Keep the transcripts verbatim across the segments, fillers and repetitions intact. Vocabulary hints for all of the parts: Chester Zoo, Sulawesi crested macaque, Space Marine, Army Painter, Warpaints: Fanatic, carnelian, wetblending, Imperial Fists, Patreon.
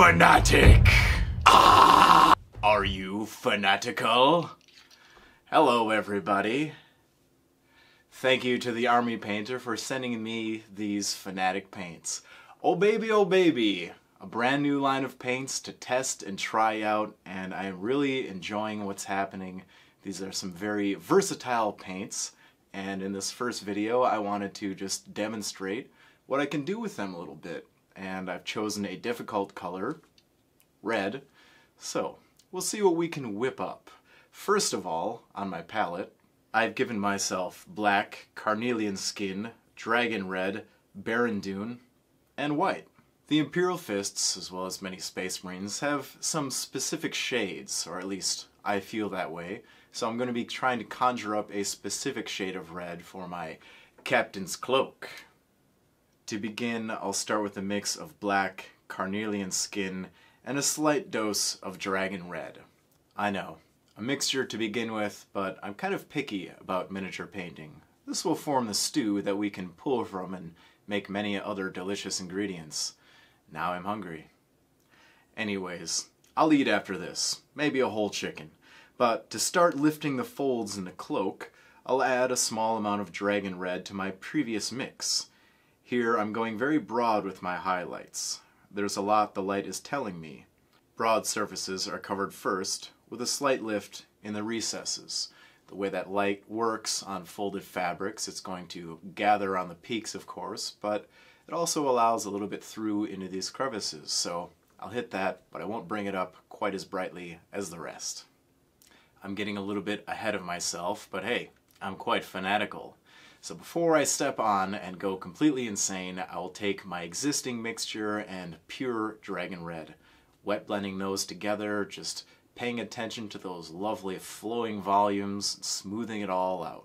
fanatic. Ah! Are you fanatical? Hello, everybody. Thank you to the Army Painter for sending me these Fanatic paints. Oh baby, oh baby! A brand new line of paints to test and try out, and I'm really enjoying what's happening. These are some very versatile paints, and in this first video I wanted to just demonstrate what I can do with them a little bit. And I've chosen a difficult color, red, so we'll see what we can whip up. First of all, on my palette, I've given myself black, carnelian skin, dragon red, barren dune, and white. The Imperial Fists, as well as many Space Marines, have some specific shades, or at least I feel that way, so I'm going to be trying to conjure up a specific shade of red for my captain's cloak. To begin, I'll start with a mix of black, carnelian skin, and a slight dose of dragon red. I know. A mixture to begin with, but I'm kind of picky about miniature painting. This will form the stew that we can pull from and make many other delicious ingredients. Now I'm hungry. Anyways, I'll eat after this, maybe a whole chicken. But to start lifting the folds in the cloak, I'll add a small amount of dragon red to my previous mix. Here I'm going very broad with my highlights. There's a lot the light is telling me. Broad surfaces are covered first, with a slight lift in the recesses. The way that light works on folded fabrics, it's going to gather on the peaks, of course, but it also allows a little bit through into these crevices, so I'll hit that, but I won't bring it up quite as brightly as the rest. I'm getting a little bit ahead of myself, but hey, I'm quite fanatical. So before I step on and go completely insane, I will take my existing mixture and pure dragon red, wet blending those together, just paying attention to those lovely flowing volumes, smoothing it all out.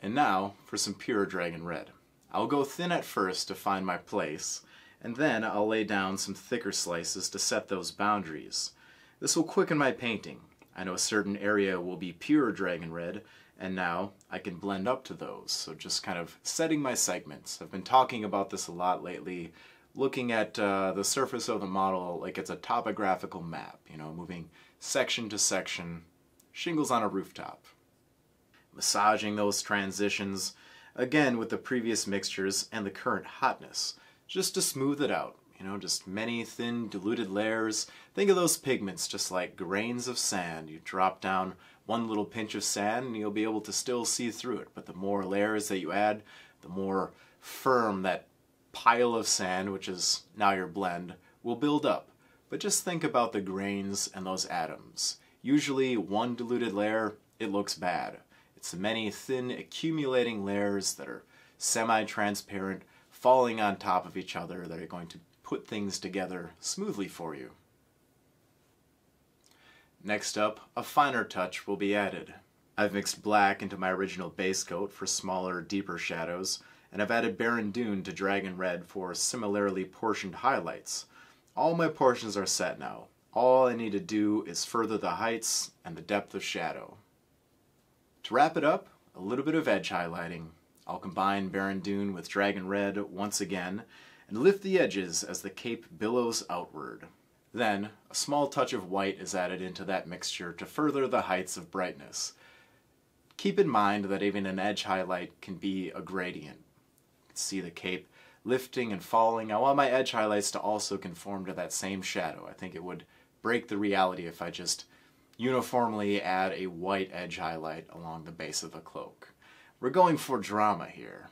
And now for some pure dragon red. I'll go thin at first to find my place, and then I'll lay down some thicker slices to set those boundaries. This will quicken my painting. I know a certain area will be pure dragon red, and now I can blend up to those. So just kind of setting my segments. I've been talking about this a lot lately, looking at uh, the surface of the model like it's a topographical map, you know, moving section to section, shingles on a rooftop. Massaging those transitions, again with the previous mixtures and the current hotness, just to smooth it out, you know, just many thin diluted layers. Think of those pigments just like grains of sand. You drop down one little pinch of sand and you'll be able to still see through it, but the more layers that you add, the more firm that pile of sand, which is now your blend, will build up. But just think about the grains and those atoms. Usually one diluted layer, it looks bad. It's many thin accumulating layers that are semi-transparent, falling on top of each other, that are going to put things together smoothly for you. Next up, a finer touch will be added. I've mixed black into my original base coat for smaller, deeper shadows, and I've added barren dune to dragon red for similarly portioned highlights. All my portions are set now. All I need to do is further the heights and the depth of shadow. To wrap it up, a little bit of edge highlighting. I'll combine barren dune with dragon red once again, and lift the edges as the cape billows outward. Then, a small touch of white is added into that mixture to further the heights of brightness. Keep in mind that even an edge highlight can be a gradient. See the cape lifting and falling. I want my edge highlights to also conform to that same shadow. I think it would break the reality if I just uniformly add a white edge highlight along the base of the cloak. We're going for drama here.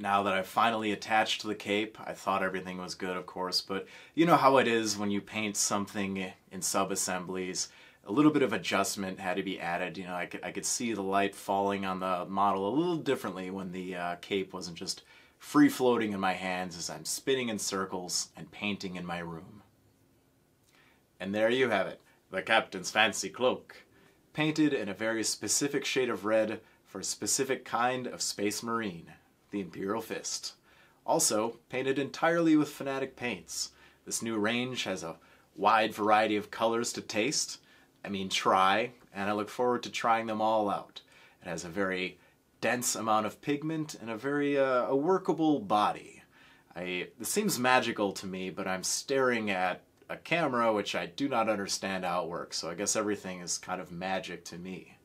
Now that I've finally attached the cape, I thought everything was good, of course, but you know how it is when you paint something in sub-assemblies. A little bit of adjustment had to be added. You know, I could, I could see the light falling on the model a little differently when the uh, cape wasn't just free-floating in my hands as I'm spinning in circles and painting in my room. And there you have it, the captain's fancy cloak. Painted in a very specific shade of red for a specific kind of Space Marine, the Imperial Fist. Also, painted entirely with Fanatic paints. This new range has a wide variety of colors to taste, I mean try, and I look forward to trying them all out. It has a very dense amount of pigment and a very uh, a workable body. I, it seems magical to me, but I'm staring at a camera, which I do not understand how it works, so I guess everything is kind of magic to me.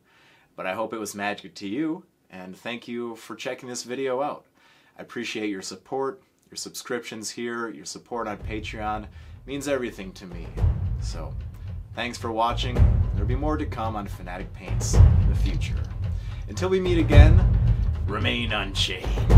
But I hope it was magic to you, and thank you for checking this video out. I appreciate your support, your subscriptions here, your support on Patreon. It means everything to me. So, thanks for watching. There'll be more to come on Fanatic Paints in the future. Until we meet again, remain unchained.